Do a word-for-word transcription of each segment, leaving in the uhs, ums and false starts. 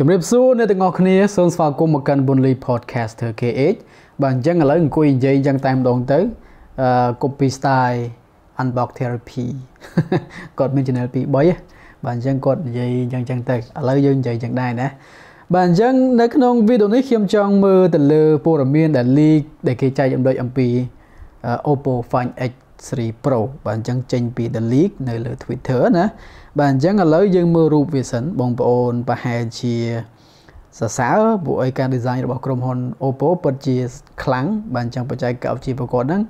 ជម្រាបសួរអ្នកទាំងអស់គ្នាសូមស្វាគមន៍មកកាន់បុនលី podcast ធើ K H បាទអញ្ចឹងឥឡូវអង្គុយនិយាយយ៉ាងតែម្ដងទៅ copy style unbox therapy គាត់មាន channel ពីរ បី បាទអញ្ចឹងគាត់និយាយយ៉ាងចឹងទៅឥឡូវយើងនិយាយយ៉ាងដែរណា បាទអញ្ចឹងនៅក្នុង video នេះខ្ញុំចង់មើលទៅលើព័ត៌មានដែលleakដែលគេចែកអំពី Oppo Find เอ็กซ์ ทรี Pro បាទអញ្ចឹងចេញពី The Leak នៅលើ Twitter ណា បាទអញ្ចឹងឥឡូវយើងមើលរូបវាសិនបងប្អូនប្រហែលជាសរសើរពួកអីការ design របស់ក្រុមហ៊ុន Oppo ពិតជាខ្លាំងបាទអញ្ចឹងបច្ចេកវិទ្យាឧបករណ៍ហ្នឹង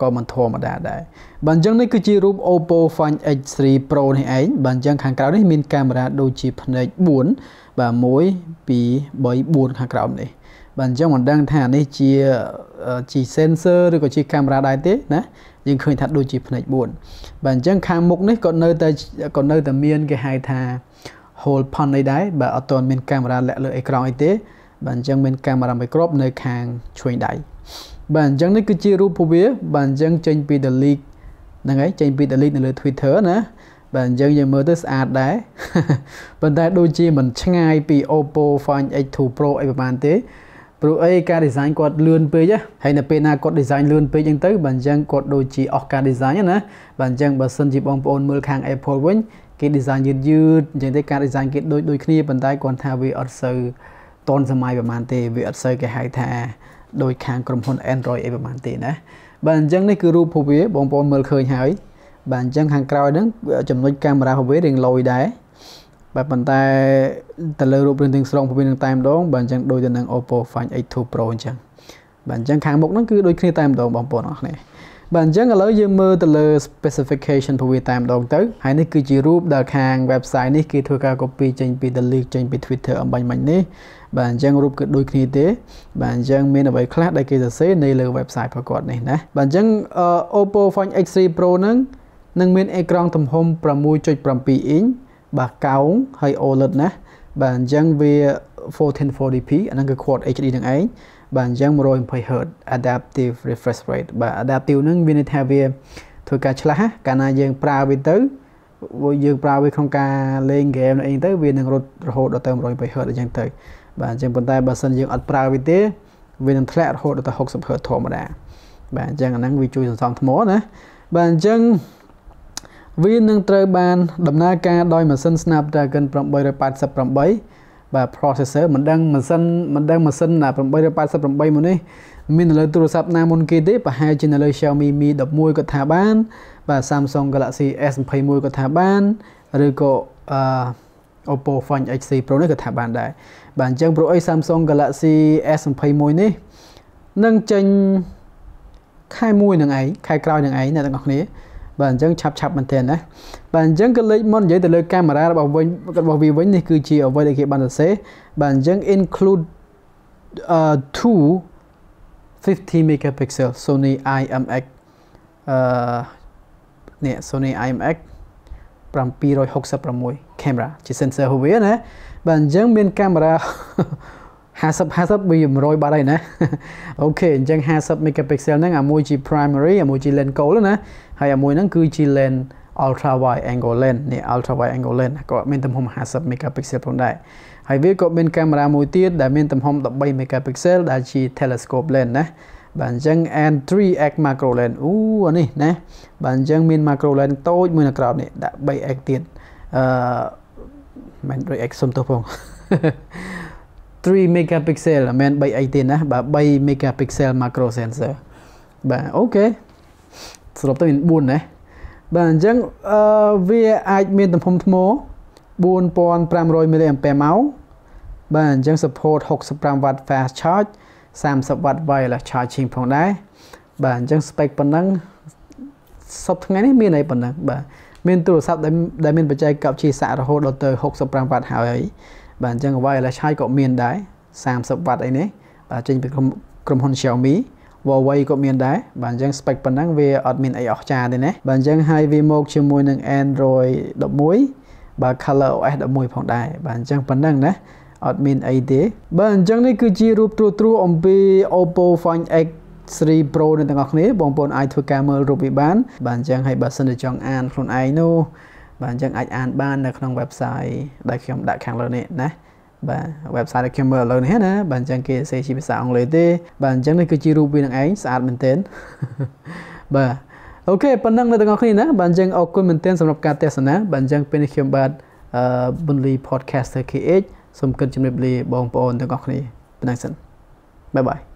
ក៏មិនធម្មតាដែរ បាទអញ្ចឹងនេះគឺជារូប Oppo Find เอ็กซ์ ทรี Pro នេះឯង បាទអញ្ចឹងខាងក្រៅនេះមានកាមេរ៉ាដូចជាផ្នែក បួន បាទ មួយ ពីរ បី បួន ខាងក្រៅនេះ បាទអញ្ចឹងមិនដឹងថានេះជាជា sensor ឬក៏ជាកាមេរ៉ាដែរទេណាយើងឃើញថាដូចជាផ្នែក បួន បាទអញ្ចឹងខាងមុខនេះក៏នៅតែក៏នៅតែមានគេហៅថា hole pond នេះដែរបាទអត់ទាន់មានកាមេរ៉ាលាក់លើអេក្រង់អីទេបាទអញ្ចឹងមានកាមេរ៉ាមួយគ្រាប់នៅខាងឆ្វេងដៃ បាទអញ្ចឹងនេះគឺជារូបវា បាទអញ្ចឹងចេញពី The Leak ហ្នឹងហើយចេញពី The Leak នៅលើ Twitter ណា បាទអញ្ចឹងយើងមើលទៅស្អាតដែរ ប៉ុន្តែដូចជាមិនឆ្ងាយពី Oppo Find เอ็กซ์ ทู Pro អីប្រហែលទេ ព្រោះអីការ design គាត់លឿនពេកហើយនៅពេលណាគាត់ design លឿនពេកអញ្ចឹងទៅបាទអញ្ចឹងគាត់ដូចជាអស់ការ design ណា បាទអញ្ចឹងបើសិនជាបងប្អូនមើលខាង Apple វិញគេ design យឺតយឺតអញ្ចឹងទេការ design គេដូចដូចគ្នា ប៉ុន្តែគាត់ថាវាអត់សូវទាន់សម័យប្រហែលទេវាអត់សូវគេហៅថា ដោយខាងក្រុមហ៊ុន Android អីប្រហែលទេណា បាទអញ្ចឹងនេះគឺរូបពួកវាបងប្អូនមើលឃើញហើយ បាទអញ្ចឹងខាងក្រោយហ្នឹងចំណុចកាមេរ៉ាពួកវារៀងលយដែរ បាទប៉ុន្តែទៅលើរូបរឿងទាំងស្រុងពួកវានឹងតែម្ដង បាទអញ្ចឹងដូចទៅនឹង Oppo Find เอ็กซ์ ทู Pro អញ្ចឹង បាទអញ្ចឹងខាងមុខហ្នឹងគឺដូចគ្នាតែម្ដងបងប្អូនអរគ្នា បាទអញ្ចឹងឥឡូវយើងមើលទៅលើ specification ពួកវាតែម្ដងទៅ ហើយនេះគឺជារូបដែលខាង website នេះគេធ្វើការ copy ចេញពី The Leak ចេញពី Twitter អំបញ្ញមិញនេះ បាទអញ្ចឹងរូបគឺដូចគ្នាទេ បាទអញ្ចឹងមានអ្វីខ្លះដែលគេសរសេរនៅលើ website របស់គាត់នេះណា បាទអញ្ចឹង Oppo Find เอ็กซ์ ทรี Pro ហ្នឹងនឹងមានអេក្រង់ទំហំ 6.7 អ៊ីញ បាទកោងហើយ O L E D ណា បាទអញ្ចឹងវា fourteen forty p អាហ្នឹងគឺ Quad เอช ดี ហ្នឹងឯង បាទអញ្ចឹង one twenty hertz adaptive refresh rate បាទ adaptive ហ្នឹងវាន័យថាវាធ្វើការឆ្លាស់ណាកាលណាយើងប្រើវាទៅយើងប្រើវាក្នុងការលេងហ្គេមអីទៅវានឹងរត់រហូតដល់ទៅ one twenty hertz អញ្ចឹងទៅ បាទអញ្ចឹងប៉ុន្តែបើសិនយើងអត់ប្រើវាទេវានឹងធ្លាក់រហូតដល់ទៅ sixty hertz ធម្មតា បាទអញ្ចឹងអាហ្នឹងវាជួយសន្សំថ្មណា បាទអញ្ចឹងវានឹងត្រូវបានដំណើរការដោយម៉ាស៊ីន Snapdragon eight eighty-eight បាទ processor មិនដឹងមិនដឹងម៉ាស៊ីនមិនដឹងម៉ាស៊ីនណា eight eighty-eight មុននេះមាននៅលើទូរស័ព្ទណាមុនគេទេប្រហែលជានៅលើ Xiaomi Mi eleven ក៏ថាបាន បាទ Samsung Galaxy S twenty-one ក៏ថាបាន ឬក៏ Oppo Find เอ็กซ์ ทรี Pro នេះក៏ថាបានដែរ បាទ អញ្ចឹង Pro អី Samsung Galaxy S twenty-one នេះនឹងចេញខែមួយ នឹងឯង ខែក្រោយ នឹងឯង អ្នកទាំងអស់គ្នា បាទ អញ្ចឹង ឆាប់ឆាប់ មែនទេណា បាទ អញ្ចឹង ក៏លេចមុននិយាយទៅលើកាមេរ៉ារបស់វិញរបស់វាវិញនេះគឺជាអ្វីដែលគេបានសរសេរ បាទ អញ្ចឹង include uh two fifty megapixel Sony I M X អឺនេះ Sony I M X seven sixty-six camera ជា sensor របស់វាណា បាទ អញ្ចឹង មាន កាមេរ៉ា fifty fifty បាត់ហើយណា អូខេ អញ្ចឹង fifty megapixel ហ្នឹងអាមួយជា primary អាមួយជា lens gold ណាហើយអាមួយហ្នឹងគឺជា lens ultra wide angle lens នេះ ultra wide angle lens ក៏មានទំហំ fifty megapixel ផងដែរហើយវាក៏មានកាមេរ៉ាមួយទៀតដែលមានទំហំ thirteen megapixel ដែលជា telescope lens ណា បាទអញ្ចឹង and three x macro lens អូអានេះណា បាទអញ្ចឹងមាន macro lens តូចមួយនៅក្រោមនេះដាក់ three x ទៀត អឺ មិន three x សុំទោសផង three megapixel មិន three x ទេណា បាទ three megapixel macro sensor បាទអូខេសរុបទៅមាន four ណា បាទអញ្ចឹងវាអាចមានទំហំថ្ម forty-five hundred milliampere hour បាទអញ្ចឹង support sixty-five watt fast charge thirty watt wireless charging ផងដែរ បាទអញ្ចឹង spec ប៉ុណ្ណឹងសពថ្ងៃនេះមានអីប៉ុណ្ណឹង បាទមានទូរស័ព្ទដែលមានបច្ចេកវិទ្យាសាក់រហូតដល់ទៅ sixty-five watt ហើយ បាទអញ្ចឹង wireless charge ក៏មានដែរ thirty watt អីនេះ បាទចេញពីក្រុមហ៊ុន Xiaomi Huawei ក៏មានដែរ បាទអញ្ចឹង spec ប៉ុណ្ណឹងវាអត់មានអីអស្ចារ្យទេណា បាទអញ្ចឹងហើយវាមកជាមួយនឹង Android eleven បាទ Color អូ เอส eleven ផងដែរ បាទអញ្ចឹងប៉ុណ្ណឹងណា អត់មានអីទេ បាទអញ្ចឹងនេះគឺជារូបត្រួសត្រាសអំពី Oppo Find เอ็กซ์ ทรี Pro នេះទាំងអស់គ្នា បងប្អូនអាចធ្វើការមើលរូបវាបាន បាទអញ្ចឹងហើយបើសិនជាចង់អានខ្លួនឯងនោះ បាទអញ្ចឹងអាចអានបាននៅក្នុង website ដែលខ្ញុំដាក់ខាងលើនេះណា បាទអញ្ចឹងឥឡូវយើងមើលទៅលើ specification Ba website là camera alone hết nè, bạn chẳng kể xe chỉ biết sao ông lấy thế, bạn chẳng nên cứ chỉ rub pin anh ấy, sao mình tên. Ba ok, phần năng là từ ngon khi nè, bạn chẳng học quên mình tên, sản phẩm cá tết nè, bạn chẳng pin khi bạn bận li podcast thời kỳ ấy, xong cần chuẩn bị bong bóng từ ngon khi, phần năng xin, bye bye.